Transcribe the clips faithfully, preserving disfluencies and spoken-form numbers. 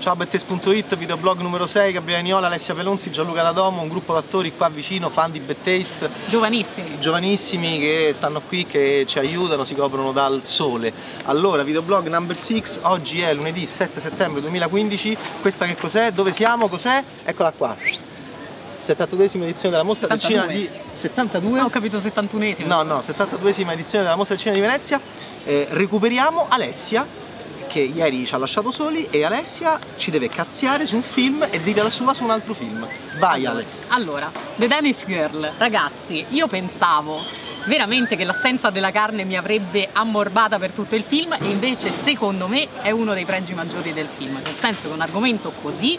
Ciao a BadTaste punto it, videoblog numero sei, Gabriele Niola, Alessia Pelonzi, Gianluca Dadomo, un gruppo di attori qua vicino, fan di BadTaste. Giovanissimi. Giovanissimi che stanno qui, che ci aiutano, si coprono dal sole. Allora, videoblog number sei, oggi è lunedì sette settembre duemilaquindici, questa che cos'è? Dove siamo? Cos'è? Eccola qua. settantaduesima edizione della mostra del cinema di... settantadue? No, ho capito settantunesima. No, no, settantaduesima edizione della mostra del cinema di Venezia. Eh, recuperiamo Alessia, che ieri ci ha lasciato soli, e Alessia ci deve cazziare su un film e dire la sua su un altro film. Vai Ale! Allora, The Danish Girl, ragazzi, io pensavo veramente che l'assenza della carne mi avrebbe ammorbata per tutto il film, e invece secondo me è uno dei pregi maggiori del film, nel senso che un argomento così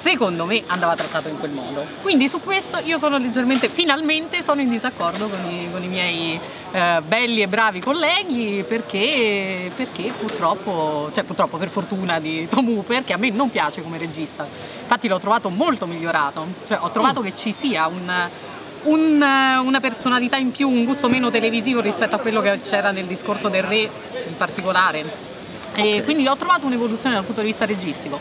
secondo me andava trattato in quel modo. Quindi su questo io sono leggermente, finalmente sono in disaccordo con i, con i miei eh, belli e bravi colleghi, perché, perché purtroppo, cioè purtroppo per fortuna di Tom Hooper, che a me non piace come regista, infatti l'ho trovato molto migliorato, cioè ho trovato che ci sia un, un, una personalità in più, un gusto meno televisivo rispetto a quello che c'era nel discorso del re in particolare. E quindi ho trovato un'evoluzione dal punto di vista registico.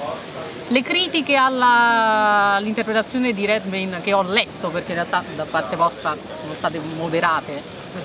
Le critiche all'interpretazione di Redmayne, che ho letto, perché in realtà da parte vostra sono state moderate,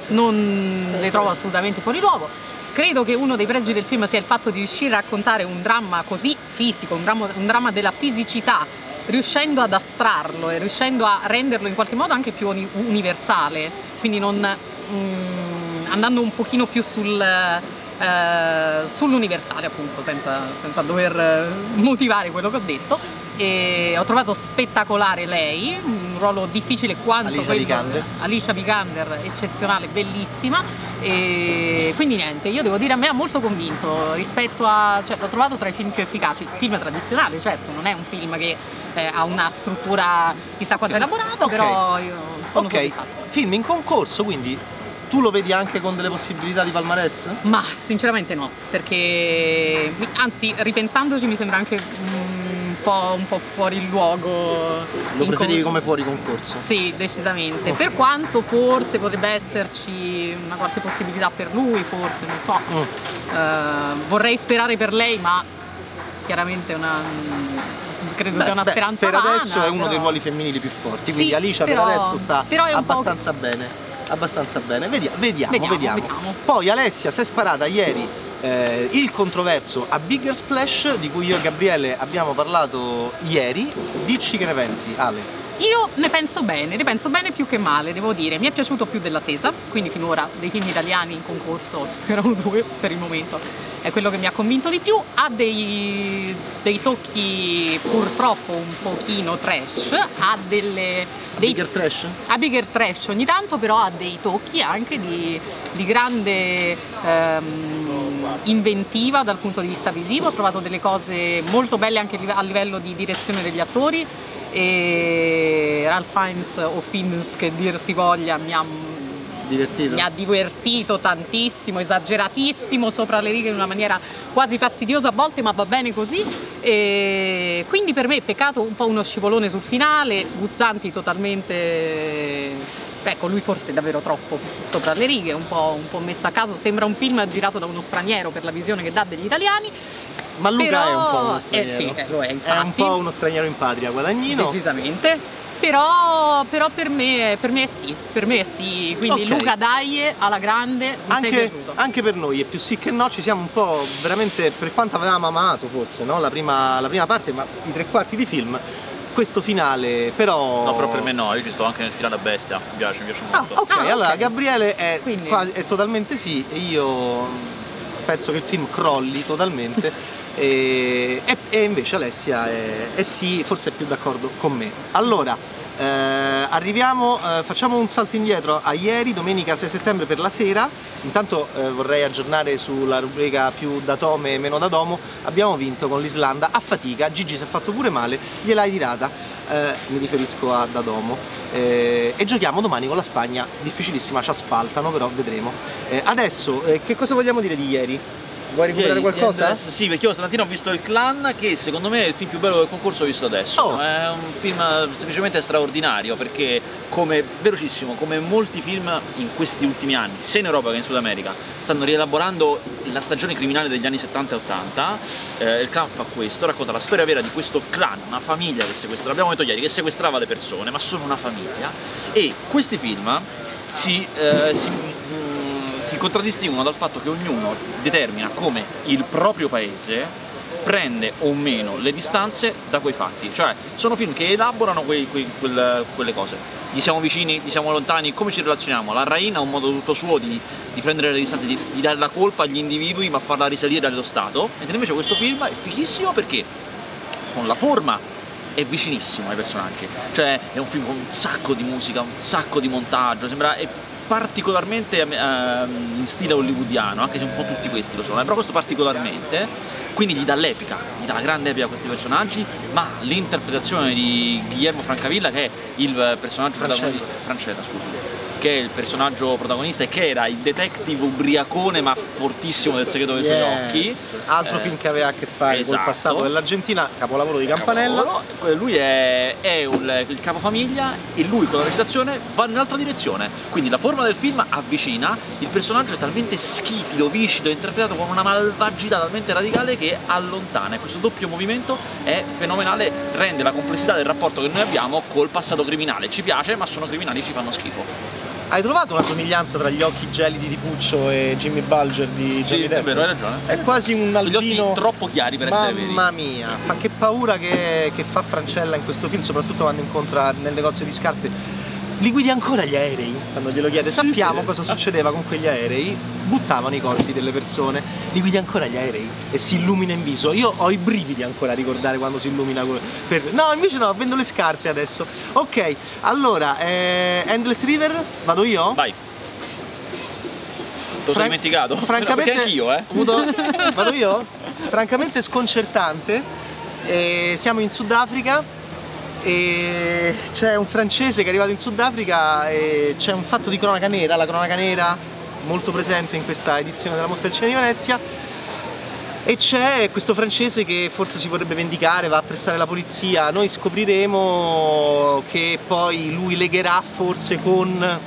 non le trovo assolutamente fuori luogo. Credo che uno dei pregi del film sia il fatto di riuscire a raccontare un dramma così fisico, un dramma, un dramma della fisicità, riuscendo ad astrarlo e riuscendo a renderlo in qualche modo anche più uni universale, quindi non, mm, andando un pochino più sul... Uh, sull'universale, appunto, senza, senza dover uh, motivare quello che ho detto. E ho trovato spettacolare lei, un ruolo difficile quanto Alicia Vikander. Alicia Vikander, eccezionale, bellissima. E quindi niente, io devo dire, a me ha molto convinto rispetto a... cioè l'ho trovato tra i film più efficaci, film tradizionale, certo, non è un film che eh, ha una struttura chissà quanto elaborata, okay. Però io sono okay. Soddisfatto. Film in concorso, quindi... Tu lo vedi anche con delle possibilità di palmarès? Ma sinceramente no, perché anzi ripensandoci mi sembra anche un po', un po' fuori luogo. Lo preferivi come fuori concorso? Sì, decisamente, okay. Per quanto forse potrebbe esserci una qualche possibilità per lui, forse, non so, mm. uh, vorrei sperare per lei, ma chiaramente una... credo beh, sia una beh, speranza per vana, adesso è uno però... dei ruoli femminili più forti, sì, quindi Alicia però... per adesso sta abbastanza bene. Abbastanza bene, vediamo vediamo, vediamo, vediamo, vediamo. Poi Alessia si è sparata ieri eh, il controverso A Bigger Splash, di cui io e Gabriele abbiamo parlato ieri. Dici che ne pensi, Ale? Io ne penso bene, ne penso bene più che male, devo dire. Mi è piaciuto più dell'attesa, quindi finora dei film italiani in concorso erano due per il momento. È quello che mi ha convinto di più. Ha dei, dei tocchi purtroppo un pochino trash, ha delle... Dei, a bigger trash? A bigger trash ogni tanto, però ha dei tocchi anche di, di grande ehm, inventiva dal punto di vista visivo. Ho trovato delle cose molto belle anche a livello di direzione degli attori, e Ralph Fiennes, o Fiennes che dir si voglia, mi ha divertito. Mi ha divertito tantissimo, esageratissimo, sopra le righe in una maniera quasi fastidiosa a volte, ma va bene così. E quindi per me peccato un po' uno scivolone sul finale. Guzzanti totalmente... ecco, lui forse è davvero troppo sopra le righe, un po', un po' messo a caso. Sembra un film girato da uno straniero per la visione che dà degli italiani. Ma Luca però... è un po' uno straniero. Eh sì, eh, lo è, infatti. È un po' uno straniero in patria, Guadagnino. Decisamente. Però, però per, me, per me è sì, per me è sì, quindi okay. Luca Daie alla grande, mi anche, sei piaciuto. Anche per noi, e più sì che no, ci siamo un po' veramente, per quanto avevamo amato forse, no? la, prima, la prima parte, ma i tre quarti di film, questo finale però... No, però per me no, io ci sto anche nel finale a bestia, mi piace, mi piace molto. Ah, ok, ah, okay. Allora Gabriele è, quindi... quasi, è totalmente sì, e io penso che il film crolli totalmente. E, e invece Alessia è, è sì, forse è più d'accordo con me. Allora, eh, arriviamo, eh, facciamo un salto indietro a ieri, domenica sei settembre per la sera. Intanto eh, vorrei aggiornare sulla rubrica più da Tome e meno da Domo. Abbiamo vinto con l'Islanda a fatica, Gigi si è fatto pure male, gliel'hai tirata, eh, mi riferisco a Dadomo, eh, e giochiamo domani con la Spagna, difficilissima, ci asfaltano, però vedremo. Eh, adesso, eh, che cosa vogliamo dire di ieri? Vuoi recuperare qualcosa? Endless, sì, perché io stamattina ho visto Il Clan, che secondo me è il film più bello del concorso ho visto adesso. Oh. È un film semplicemente straordinario, perché come, velocissimo, come molti film in questi ultimi anni, sia in Europa che in Sud America, stanno rielaborando la stagione criminale degli anni settanta e ottanta. Eh, Il Clan fa questo, racconta la storia vera di questo clan, una famiglia che sequestra, l'abbiamo detto ieri, che sequestrava le persone, ma sono una famiglia. E questi film si... Eh, si si contraddistinguono dal fatto che ognuno determina come il proprio paese prende o meno le distanze da quei fatti, cioè sono film che elaborano quei, quei, quel, quelle cose, gli siamo vicini, gli siamo lontani, come ci relazioniamo. La Raina ha un modo tutto suo di, di prendere le distanze, di, di dare la colpa agli individui ma farla risalire allo Stato, mentre invece questo film è fighissimo perché con la forma è vicinissimo ai personaggi, cioè è un film con un sacco di musica, un sacco di montaggio, sembra... È, particolarmente uh, in stile hollywoodiano, anche se un po' tutti questi lo sono, però questo particolarmente, quindi gli dà l'epica, gli dà la grande epica a questi personaggi, ma l'interpretazione di Guillermo Francavilla, che è il personaggio protagonista, Francella, scusi, che è il personaggio protagonista e che era il detective ubriacone ma fortissimo del segreto dei yes. suoi occhi, altro eh, film che aveva a che fare esatto. col passato dell'Argentina, capolavoro di Campanella, capolavoro. Lui è, è un, il capofamiglia e lui con la recitazione va in un'altra direzione, quindi la forma del film avvicina, il personaggio è talmente schifido, viscido, interpretato con una malvagità talmente radicale che allontana, e questo doppio movimento è fenomenale, rende la complessità del rapporto che noi abbiamo col passato criminale, ci piace ma sono criminali, ci fanno schifo. Hai trovato una somiglianza tra gli occhi gelidi di Puccio e Jimmy Bulger di Johnny Depp? Sì, è vero, hai ragione. È quasi un albino... Gli occhi troppo chiari per essere veri. Mamma mia, fa che paura che, che fa Francella in questo film, soprattutto quando incontra nel negozio di scarpe. Li guidi ancora gli aerei? Quando glielo chiede, sì, sappiamo sì. cosa succedeva con quegli aerei. Buttavano i corpi delle persone. Li guidi ancora gli aerei? E si illumina in viso. Io ho i brividi ancora a ricordare quando si illumina per... No, invece no, vendo le scarpe adesso. Ok, allora, eh, Endless River, vado io? Vai. Te lo sono dimenticato. Francamente, no, perché anch'io, eh. Avuto... Vado io? Francamente sconcertante. Eh, siamo in Sudafrica. E c'è un francese che è arrivato in Sudafrica e c'è un fatto di cronaca nera, la cronaca nera molto presente in questa edizione della Mostra del Cinema di Venezia, e c'è questo francese che forse si vorrebbe vendicare, va a pressare la polizia, noi scopriremo che poi lui legherà forse con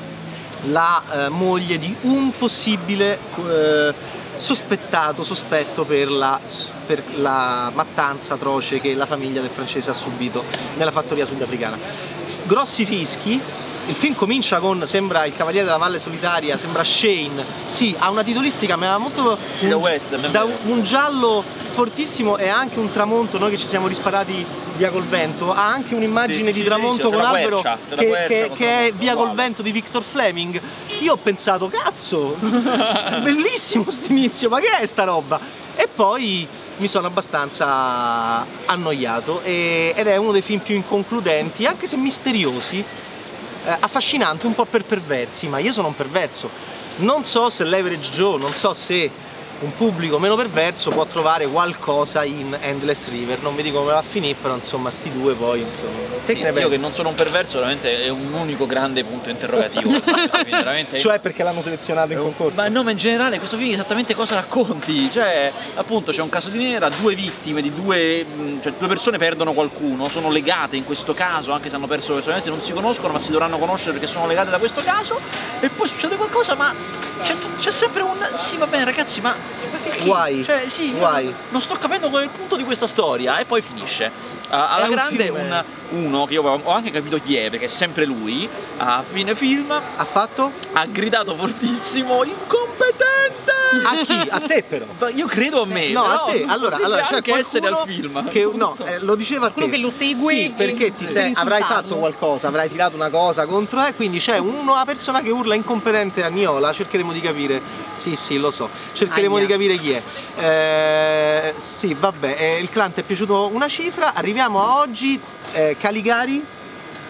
la eh, moglie di un possibile eh, sospettato, sospetto per la, per la mattanza atroce che la famiglia del francese ha subito nella fattoria sudafricana. Grossi fischi, il film comincia con, sembra Il Cavaliere della Valle Solitaria, sembra Shane, sì, ha una titolistica ma molto un, West, da un giallo fortissimo e anche un tramonto, noi che ci siamo risparati Via col Vento, ha anche un'immagine sì, di tramonto dice, con albero guercia, che, guercia, che, con che è Via col Vento di Victor Fleming. Io ho pensato, cazzo, bellissimo st'inizio, ma che è sta roba? E poi mi sono abbastanza annoiato e, ed è uno dei film più inconcludenti, anche se misteriosi, eh, affascinante un po' per perversi, ma io sono un perverso. Non so se l'Average Joe, non so se un pubblico meno perverso può trovare qualcosa in Endless River, non vedi come va a finire, però insomma sti due poi insomma. Sì, io pensi? Che non sono un perverso veramente è un unico grande punto interrogativo. veramente... Cioè perché l'hanno selezionato in concorso? Ma no, ma in generale questo film esattamente cosa racconti? Cioè appunto c'è un caso di nera, due vittime di due, cioè due persone perdono qualcuno, sono legate in questo caso, anche se hanno perso le persone, non si conoscono ma si dovranno conoscere perché sono legate da questo caso, e poi succede qualcosa ma c'è sempre un... Sì va bene ragazzi ma... Guai, cioè, sì, guai. Non sto capendo qual è il punto di questa storia, e poi finisce. Uh, alla è grande un un, uno che io ho anche capito chi è, perché è sempre lui, a fine film ha fatto? Ha gridato fortissimo, incompetente! A chi? A te però? Io credo a me. No, a te. Allora, allora c'è che essere al film. Che, no, eh, lo diceva a te. Quello che lo segue. Sì, perché ti sei, avrai fatto qualcosa, avrai tirato una cosa contro te, quindi c'è una persona che urla incompetente a Niola, cercheremo di capire. Sì, sì, lo so. Cercheremo Agna. di capire chi è. Eh, sì, vabbè, eh, Il Clan ti è piaciuto una cifra, arriviamo a oggi eh, Caligari,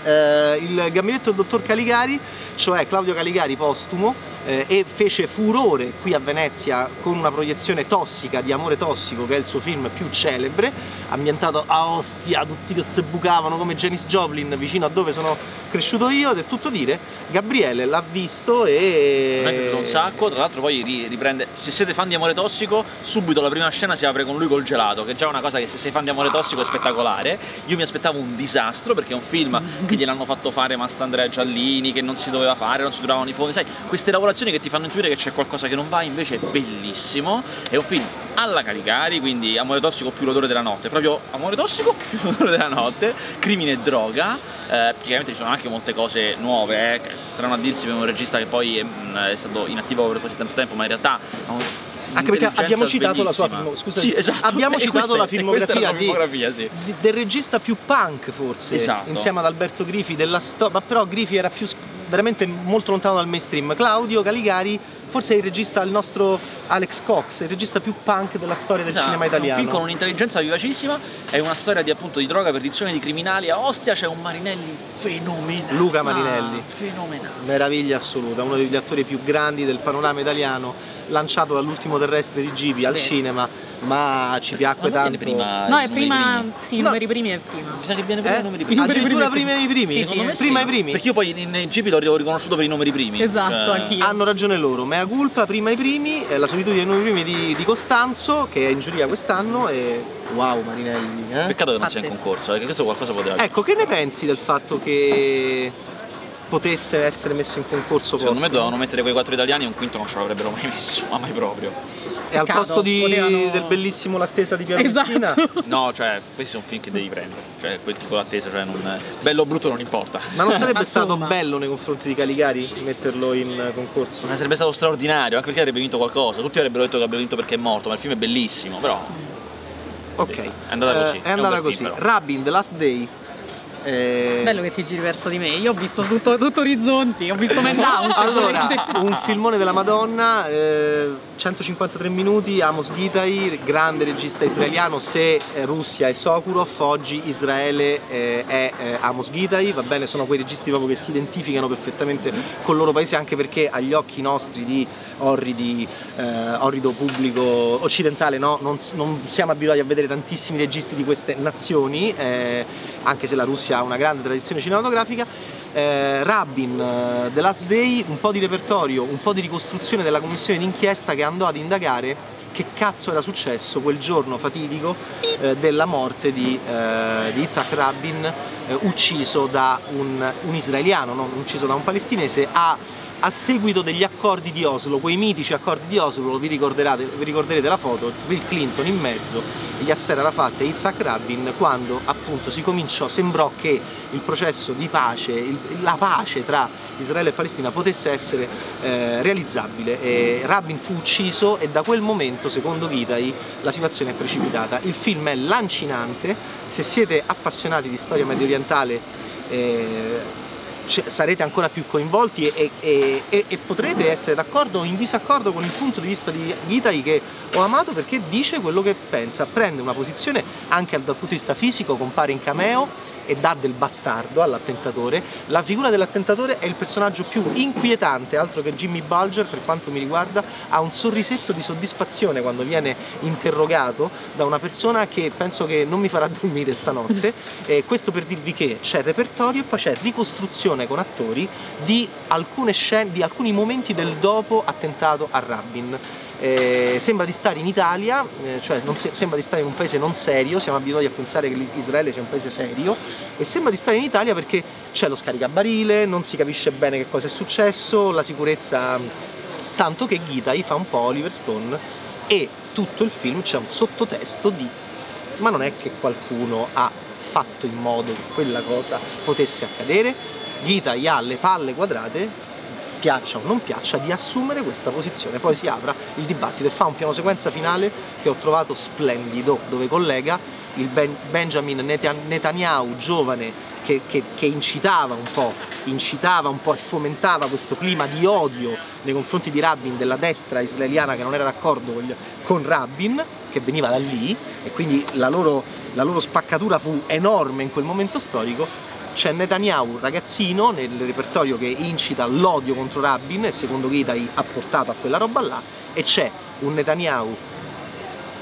eh, il gabinetto del dottor Caligari, cioè Claudio Caligari postumo. Eh, e fece furore qui a Venezia con una proiezione tossica di Amore Tossico, che è il suo film più celebre, ambientato a Ostia, tutti che si bucavano come Janis Joplin, vicino a dove sono cresciuto io, ed è tutto dire. Gabriele l'ha visto e... non è piaciuto un sacco, tra l'altro poi riprende, se siete fan di Amore Tossico, subito la prima scena si apre con lui col gelato, che è già una cosa che se sei fan di Amore Tossico è spettacolare. Io mi aspettavo un disastro, perché è un film che gliel'hanno fatto fare Mastandrea Giallini, che non si doveva fare, non si duravano i fondi, sai, queste lavorazioni che ti fanno intuire che c'è qualcosa che non va, invece è bellissimo. È un film alla Caligari, quindi Amore Tossico più l'odore della notte, proprio Amore Tossico più l'odore della notte, crimine e droga. Eh, praticamente ci sono anche molte cose nuove, eh. Strano a dirsi per un regista che poi è, è stato inattivo per così tanto tempo, ma in realtà anche perché abbiamo citato la sua film... Scusa, sì, esatto. Abbiamo e citato questa, la filmografia, la filmografia di, sì. di, del regista più punk, forse, esatto, insieme ad Alberto Grifi, della sto... ma però Grifi era più veramente molto lontano dal mainstream. Claudio Caligari forse è il regista, il nostro Alex Cox, il regista più punk della storia del no, cinema italiano. È un film con un'intelligenza vivacissima, è una storia di, appunto, di droga, perdizione di criminali. A Ostia c'è un Marinelli fenomenale, Luca Marinelli, fenomenale, meraviglia assoluta, uno degli attori più grandi del panorama italiano, lanciato dall'Ultimo Terrestre di Gipi al cinema, ma ci piacque ma tanto. Prima, no, è prima, sì, i no. numeri primi è prima. Mi sa che viene prima eh? i numeri primi. Addirittura prima i primi. Sì, secondo sì, me sì. Prima i primi. Perché io poi nei Gipi l'ho riconosciuto per i numeri primi. Esatto, eh. anch'io. Hanno ragione loro, mea culpa, prima i primi, è La solitudine dei numeri primi di, di Costanzo, che è in giuria quest'anno, e wow, Marinelli, eh? Peccato che non sia in concorso, perché eh, questo qualcosa poteva. Ecco, che ne pensi del fatto che potesse essere messo in concorso? Secondo posto. me dovevano mettere quei quattro italiani e un quinto non ce l'avrebbero mai messo, ma mai proprio. E al posto di, volevano... del bellissimo L'attesa di Piero Messina? Esatto. No, cioè, questi sono film che devi prendere, cioè quel tipo d'attesa, cioè non... bello o brutto non importa. Ma non sarebbe stato bello nei confronti di Caligari metterlo in concorso? Ma sarebbe stato straordinario, anche perché avrebbe vinto qualcosa, tutti avrebbero detto che avrebbe vinto perché è morto, ma il film è bellissimo, però... Ok, è andata così. Uh, è andata è così. Film, Rabin, The Last Day. Eh... Bello che ti giri verso di me, io ho visto tutto, tutto Orizzonti, ho visto Man Down. Allora, un filmone della Madonna, eh, centocinquantatré minuti, Amos Gitai, grande regista israeliano. Se Russia è Sokurov, oggi Israele eh, è eh, Amos Gitai, va bene, sono quei registi proprio che si identificano perfettamente col loro paese, anche perché agli occhi nostri di orridi, eh, orrido pubblico occidentale, no? non, non siamo abituati a vedere tantissimi registi di queste nazioni, eh, anche se la Russia ha una grande tradizione cinematografica. eh, Rabin, uh, The Last Day, un po' di repertorio, un po' di ricostruzione della commissione d'inchiesta che andò ad indagare che cazzo era successo quel giorno fatidico eh, della morte di, eh, di Isaac Rabin, eh, ucciso da un, un israeliano, non ucciso da un palestinese, a, a seguito degli accordi di Oslo, quei mitici accordi di Oslo. Vi ricorderete, vi ricorderete la foto, Bill Clinton in mezzo, Yasser Arafat e Isaac Rabin, quando appunto si cominciò, sembrò che il processo di pace, il, la pace tra Israele e Palestina potesse essere eh, realizzabile. E Rabin fu ucciso e da quel momento, secondo Gitai, la situazione è precipitata. Il film è lancinante, se siete appassionati di storia medio orientale eh, sarete ancora più coinvolti e, e, e, e potrete essere d'accordo o in disaccordo con il punto di vista di Gitai, che ho amato perché dice quello che pensa, prende una posizione anche dal punto di vista fisico, compare in cameo e dà del bastardo all'attentatore. La figura dell'attentatore è il personaggio più inquietante, altro che Jimmy Bulger per quanto mi riguarda. Ha un sorrisetto di soddisfazione quando viene interrogato da una persona che penso che non mi farà dormire stanotte. Eh, questo per dirvi che c'è repertorio e poi c'è ricostruzione con attori di alcune scene, di alcuni momenti del dopo attentato a Rabin. Eh, sembra di stare in Italia, eh, cioè non se sembra di stare in un paese non serio, siamo abituati a pensare che Israele sia un paese serio, e sembra di stare in Italia perché c'è lo scaricabarile, non si capisce bene che cosa è successo, la sicurezza, tanto che Gitai fa un po' Oliver Stone e tutto il film c'è un sottotesto di ma non è che qualcuno ha fatto in modo che quella cosa potesse accadere. Gitai ha le palle quadrate, piaccia o non piaccia, di assumere questa posizione. Poi si apre il dibattito e fa un piano sequenza finale che ho trovato splendido, dove collega il ben Benjamin Netanyahu giovane che, che, che incitava un po', incitava un po' e fomentava questo clima di odio nei confronti di Rabin, della destra israeliana che non era d'accordo con Rabin, che veniva da lì, e quindi la loro, la loro spaccatura fu enorme in quel momento storico. C'è Netanyahu, ragazzino, nel repertorio che incita l'odio contro Rabin e secondo Gitai ha portato a quella roba là, e c'è un Netanyahu,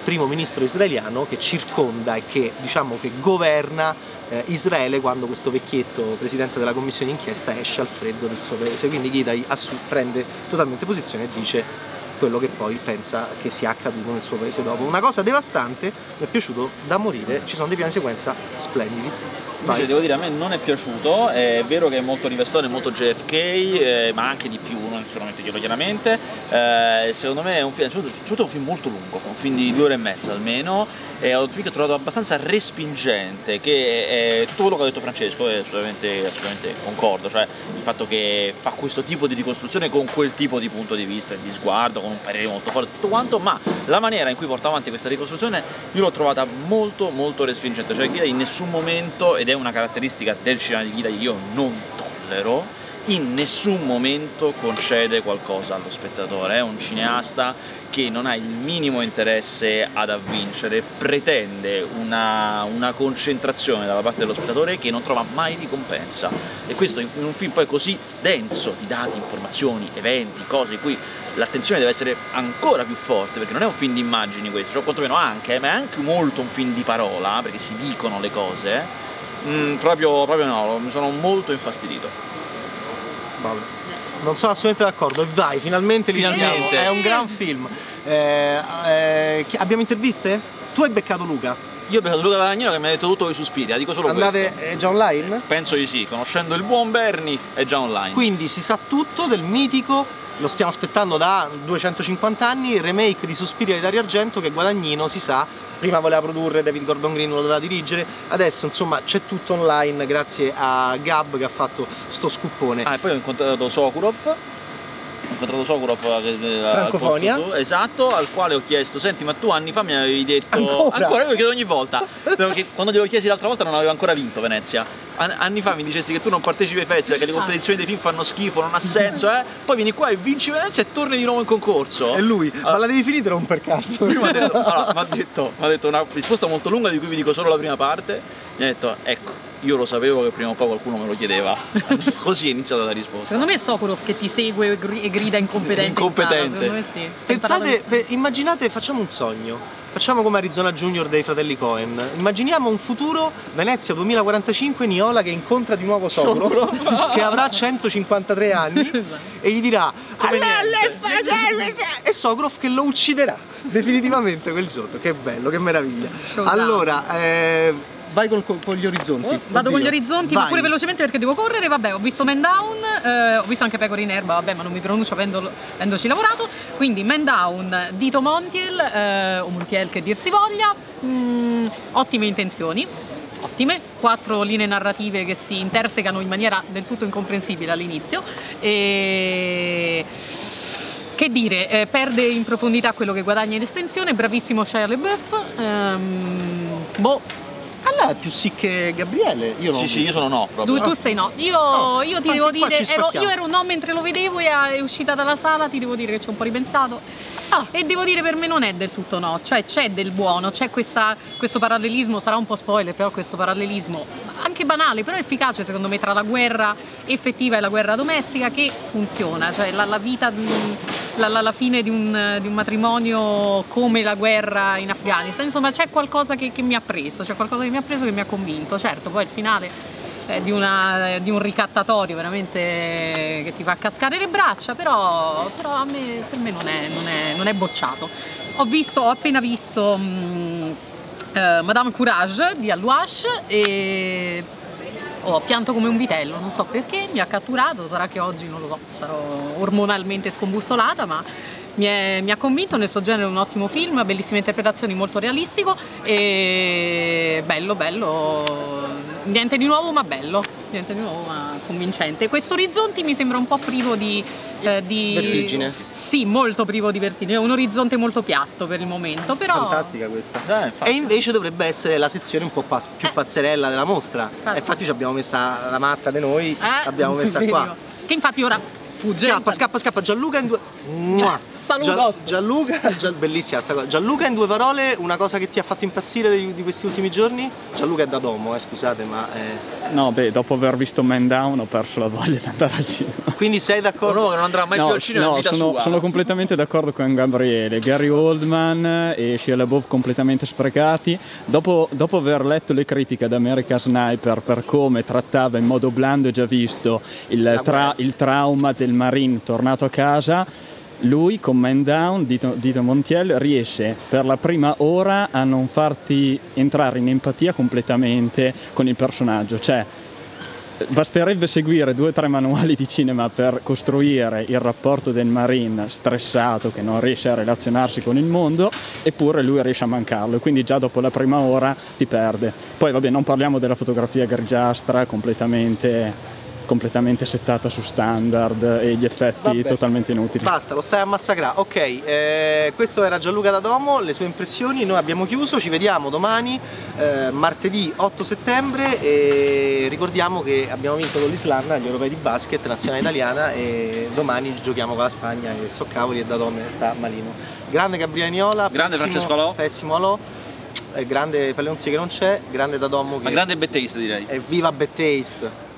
primo ministro israeliano, che circonda e che diciamo che governa eh, Israele quando questo vecchietto presidente della commissione d'inchiesta esce al freddo del suo paese. Quindi Gitai prende totalmente posizione e dice quello che poi pensa che sia accaduto nel suo paese dopo. Una cosa devastante, mi è piaciuto da morire, ci sono dei piani sequenza splendidi. Invece devo dire, a me non è piaciuto, è vero che è molto rivestone, molto J F K, eh, ma anche di più, non solamente io chiaramente. Eh, secondo me è un film, soprattutto è un film molto lungo, un film di due ore e mezzo almeno, è un film che ho trovato abbastanza respingente, che è tutto quello che ha detto Francesco, è assolutamente, assolutamente concordo, cioè il fatto che fa questo tipo di ricostruzione con quel tipo di punto di vista e di sguardo, con un parere molto forte, tutto quanto, ma la maniera in cui porta avanti questa ricostruzione io l'ho trovata molto molto respingente, cioè Gitai in nessun momento, ed è una caratteristica del cinema di Gitai che io non tollero, in nessun momento concede qualcosa allo spettatore. È un cineasta che non ha il minimo interesse ad avvincere, pretende una, una concentrazione dalla parte dello spettatore che non trova mai ricompensa, e questo in un film poi così denso di dati, informazioni, eventi, cose in cui l'attenzione deve essere ancora più forte, perché non è un film di immagini questo, cioè quantomeno anche, ma è anche molto un film di parola, perché si dicono le cose. mm, proprio, proprio no, mi sono molto infastidito. Vabbè. Non sono assolutamente d'accordo. Vai, finalmente li abbiamo. È un gran film. Eh, eh, abbiamo interviste? Tu hai beccato Luca? Io ho beccato Luca Guadagnino che mi ha detto tutto di Suspiria, dico solo Andate, questo. È già online? Penso di sì, conoscendo il buon Bernie è già online. Quindi si sa tutto del mitico, lo stiamo aspettando da duecentocinquanta anni, il remake di Suspiria di Dario Argento che Guadagnino si sa, prima voleva produrre, David Gordon Green lo doveva dirigere, adesso insomma c'è tutto online grazie a Gab che ha fatto sto scuppone. Ah, e poi ho incontrato Sokurov. Ho incontrato Sokurov Francofonia, al esatto, al quale ho chiesto: senti, ma tu anni fa mi avevi detto ancora, ancora io lo chiedo ogni volta perché quando glielo chiesi l'altra volta non avevo ancora vinto Venezia. An anni fa mi dicesti che tu non partecipi ai festival, che le competizioni dei film fanno schifo, non ha senso, eh? Poi vieni qua e vinci Venezia e torni di nuovo in concorso. E lui, allora, ma la devi finire o un per cazzo? Lui mi ha detto, allora, m'ha detto, m'ha detto una risposta molto lunga di cui vi dico solo la prima parte. Mi ha detto, ecco, io lo sapevo che prima o poi qualcuno me lo chiedeva. Così è iniziata la risposta. Secondo me è Sokurov che ti segue e grida incompetente. Incompetente. In sì. Pensate, per, immaginate, facciamo un sogno. Facciamo come Arizona Junior dei fratelli Coen. Immaginiamo un futuro Venezia duemilaquarantacinque, Niola che incontra di nuovo Sokurov che avrà centocinquantatré anni e gli dirà come e Sokurov che lo ucciderà definitivamente quel giorno. Che bello, che meraviglia. Allora, eh, vai con, con gli orizzonti. Oh, vado con gli orizzonti, vai. Ma pure velocemente perché devo correre. Vabbè, ho visto Man Down, eh, ho visto anche Pecore in Erba, vabbè, ma non mi pronuncio avendo, avendoci lavorato. Quindi Man Down, Dito Montiel, eh, o Montiel che dir si voglia, mm, ottime intenzioni, ottime, quattro linee narrative che si intersecano in maniera del tutto incomprensibile all'inizio. E... che dire, eh, perde in profondità quello che guadagna in estensione, bravissimo Shia LaBeouf, ehm, boh. Allora è più sì che Gabriele, io non Sì, sì, io sono no proprio. Tu, tu sei no, io, no, io ti devo dire, ero, io ero un no mentre lo vedevo e è uscita dalla sala, ti devo dire che ci ho un po' ripensato. Ah. E devo dire per me non è del tutto no, cioè c'è del buono, c'è questo parallelismo, sarà un po' spoiler però questo parallelismo, anche banale però efficace secondo me, tra la guerra effettiva e la guerra domestica che funziona, cioè la, la vita, la, la, la fine di un, di un matrimonio come la guerra in Afghanistan, insomma c'è qualcosa che, che mi ha preso, c'è qualcosa che mi ha preso, che mi ha convinto. Certo poi il finale è di, una, di un ricattatorio veramente che ti fa cascare le braccia, però, però a me, per me non è, non è, non è bocciato. Ho visto, ho appena visto mh, eh, Madame Courage di Alouache e ho pianto come un vitello, non so perché, mi ha catturato, sarà che oggi, non lo so, sarò ormonalmente scombussolata, ma mi, è, mi ha convinto, nel suo genere è un ottimo film, bellissime interpretazioni, molto realistico e bello, bello, niente di nuovo ma bello, niente di nuovo ma convincente. Questo Orizzonti mi sembra un po' privo di... Eh, di... vertigine? Sì, molto privo di vertigine, è un orizzonte molto piatto per il momento, però... Fantastica questa. Eh, e invece dovrebbe essere la sezione un po' pa più eh. pazzerella della mostra, infatti, infatti ci abbiamo messa la matta di noi, eh, l'abbiamo messa qua. Che infatti ora... Fuggenta. Scappa, scappa, scappa. Gianluca in due... Saluto. Gianluca, Gian... bellissima sta cosa. Gianluca in due parole, una cosa che ti ha fatto impazzire di, di questi ultimi giorni? Gianluca è Dadomo, eh, scusate, ma... È... No, beh, dopo aver visto Man Down ho perso la voglia di andare al cinema. Quindi sei d'accordo? No, che non andrà mai no, più al cinema no, in vita sono, sua. Sono completamente d'accordo con Gabriele. Gary Oldman e Shia LaBeouf completamente sprecati. Dopo, dopo aver letto le critiche ad America Sniper per come trattava in modo blando e già visto il, tra, il trauma del Marine tornato a casa... Lui con Man Down, Dito, Dito Montiel, riesce per la prima ora a non farti entrare in empatia completamente con il personaggio. Cioè, basterebbe seguire due o tre manuali di cinema per costruire il rapporto del Marine stressato che non riesce a relazionarsi con il mondo, eppure lui riesce a mancarlo, quindi già dopo la prima ora ti perde. Poi vabbè, non parliamo della fotografia grigiastra completamente... completamente settata su standard e gli effetti Vabbè. totalmente inutili. Basta, lo stai a massacrare. Ok, eh, questo era Gianluca Dadomo, le sue impressioni. Noi abbiamo chiuso, ci vediamo domani, eh, martedì otto settembre, e ricordiamo che abbiamo vinto con l'Islanda gli europei di basket, nazionale italiana, e domani giochiamo con la Spagna e so cavoli e Dadomo sta malino. Grande Gabriele Niola, grande pessimo, Francesco Alò, pessimo Alò. Eh, grande Pelonzi che non c'è, grande Dadomo che... Ma grande BadTaste direi. Evviva BadTaste!